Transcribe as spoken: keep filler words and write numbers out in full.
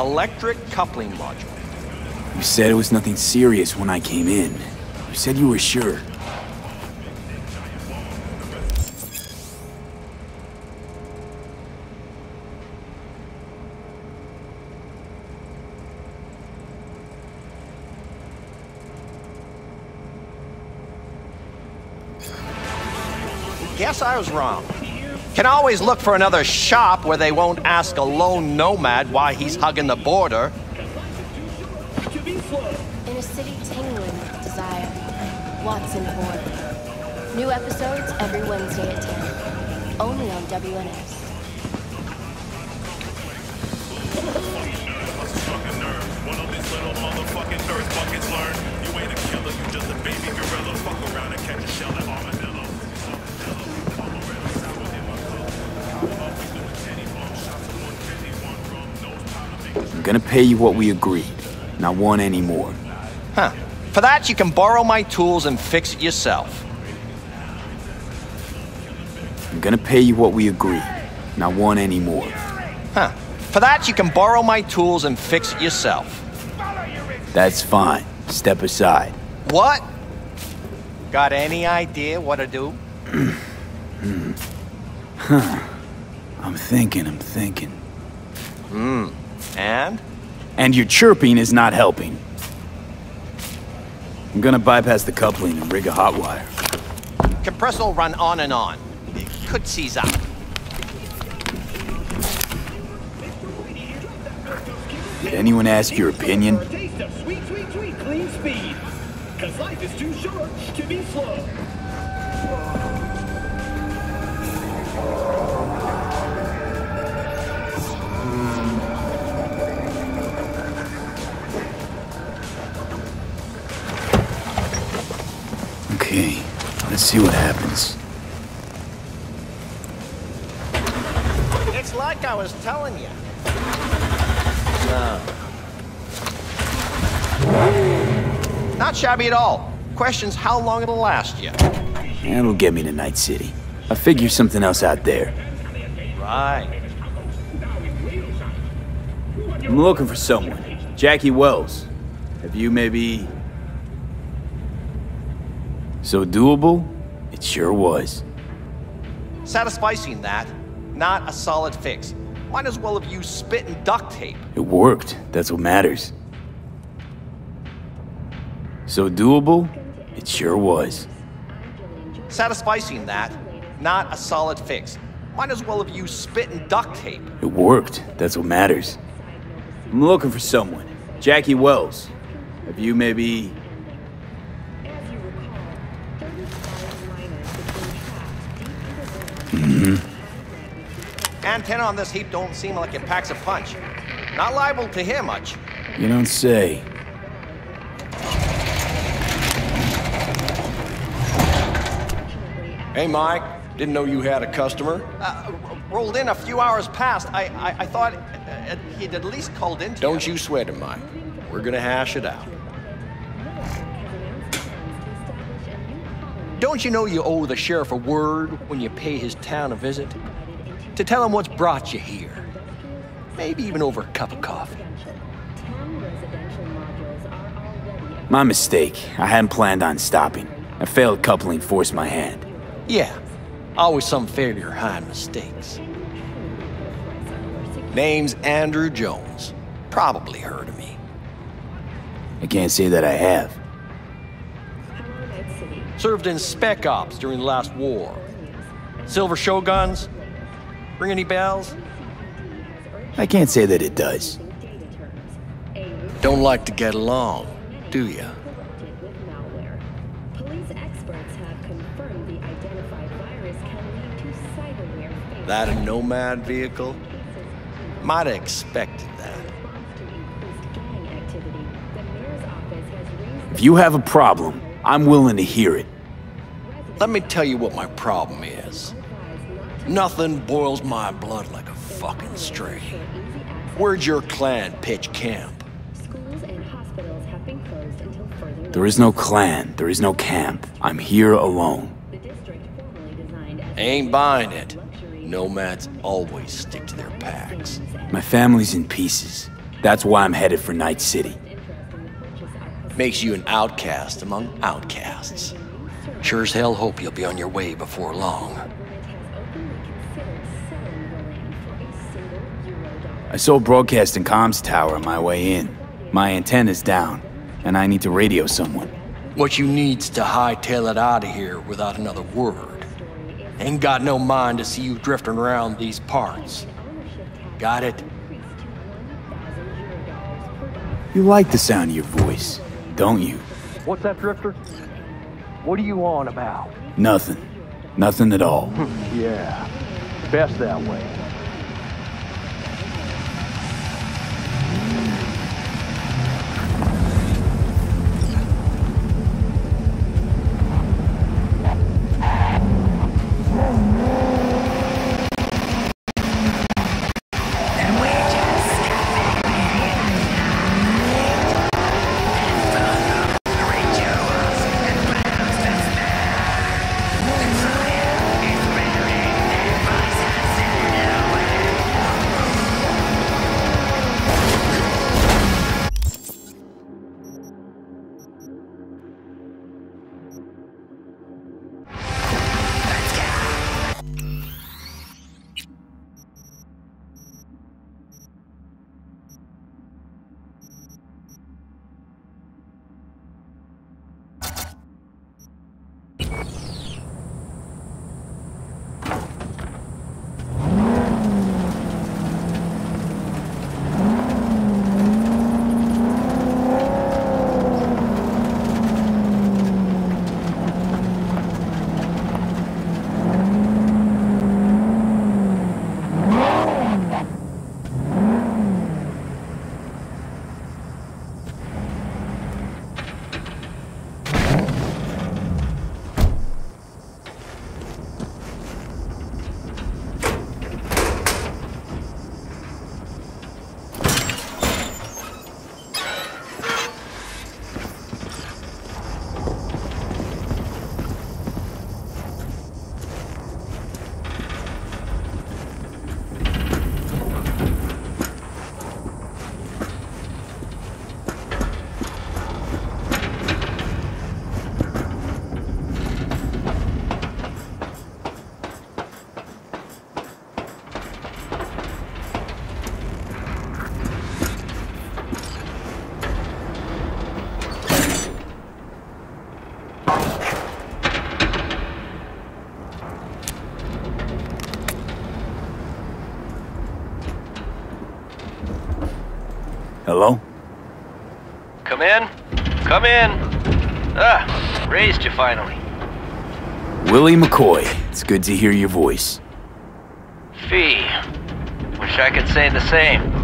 Electric coupling module. You said it was nothing serious when I came in. You said you were sure. Guess I was wrong. Can always look for another shop where they won't ask a lone nomad why he's hugging the border. In a city tingling with desire, Watson Horn. New episodes every Wednesday at ten. Only on W N S. I'm gonna pay you what we agreed. Not one anymore. Huh. For that, you can borrow my tools and fix it yourself. I'm gonna pay you what we agreed. Not one anymore. Huh. For that, you can borrow my tools and fix it yourself. That's fine. Step aside. What? Got any idea what to do? Hmm. Huh. I'm thinking, I'm thinking. Hmm. And? And your chirping is not helping. I'm gonna bypass the coupling and rig a hot wire. Compressor will run on and on. It could seize up. Did anyone ask your opinion? Sweet, sweet, sweet, clean speed. 'Cause life is too short to be slow. Okay, let's see what happens. It's like I was telling you. No. Not shabby at all. Question's how long it'll last you. That'll get me to Night City. I figure something else out there. Right. I'm looking for someone. Jackie Wells. Have you maybe... So doable? It sure was. Satisficing that. Not a solid fix. Might as well have used spit and duct tape. It worked. That's what matters. So doable? It sure was. Satisficing that. Not a solid fix. Might as well have used spit and duct tape. It worked. That's what matters. I'm looking for someone. Jackie Wells. Have you maybe... Mm-hmm. Antenna on this heap don't seem like it packs a punch. Not liable to hear much. You don't say. Hey, Mike. Didn't know you had a customer. Uh, rolled in a few hours past. I, I, I thought uh, he'd at least called in to Don't you sweat it, Mike. We're gonna hash it out. Don't you know you owe the sheriff a word when you pay his town a visit? To tell him what's brought you here. Maybe even over a cup of coffee. My mistake. I hadn't planned on stopping. A failed coupling forced my hand. Yeah. Always some failure hiding mistakes. Name's Andrew Jones. Probably heard of me. I can't say that I have. Served in Spec Ops during the last war. Silver Showguns? Ring any bells? I can't say that it does. Don't like to get along, do you? That a nomad vehicle? Might have expected that. If you have a problem, I'm willing to hear it. Let me tell you what my problem is. Nothing boils my blood like a fucking string. Where'd your clan pitch camp? There is no clan. There is no camp. I'm here alone. Ain't buying it. Nomads always stick to their packs. My family's in pieces. That's why I'm headed for Night City. Makes you an outcast among outcasts. Sure as hell hope you'll be on your way before long. I sold broadcast and comms tower on my way in. My antenna's down, and I need to radio someone. What you need's to hightail it out of here without another word. Ain't got no mind to see you drifting around these parts. Got it? You like the sound of your voice, don't you? What's that, Drifter? What are you on about? Nothing. Nothing at all. Yeah. Best that way. Hello? Come in. Come in. Ah, raised you finally. Willie McCoy, it's good to hear your voice. Fee. Wish I could say the same.